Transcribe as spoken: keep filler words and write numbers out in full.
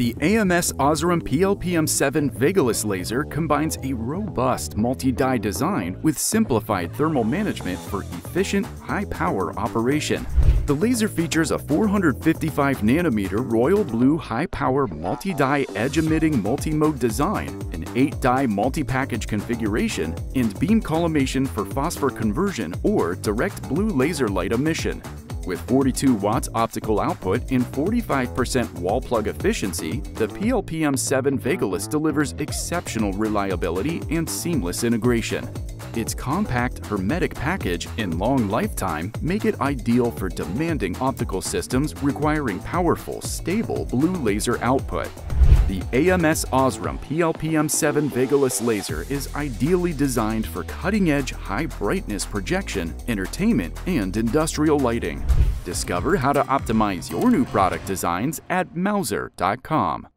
The A M S OSRAM P L P M seven Vegalas laser combines a robust multi-die design with simplified thermal management for efficient, high-power operation. The laser features a four hundred fifty-five nanometer Royal Blue high-power multi-die edge-emitting multi-mode design, an eight-die multi-package configuration, and beam collimation for phosphor conversion or direct blue laser light emission. With forty-two watts optical output and forty-five percent wall plug efficiency, the P L P M seven Vegalas delivers exceptional reliability and seamless integration. Its compact, hermetic package and long lifetime make it ideal for demanding optical systems requiring powerful, stable blue laser output. The A M S OSRAM P L P M seven Vegalas laser is ideally designed for cutting-edge, high-brightness projection, entertainment, and industrial lighting. Discover how to optimize your new product designs at Mouser dot com.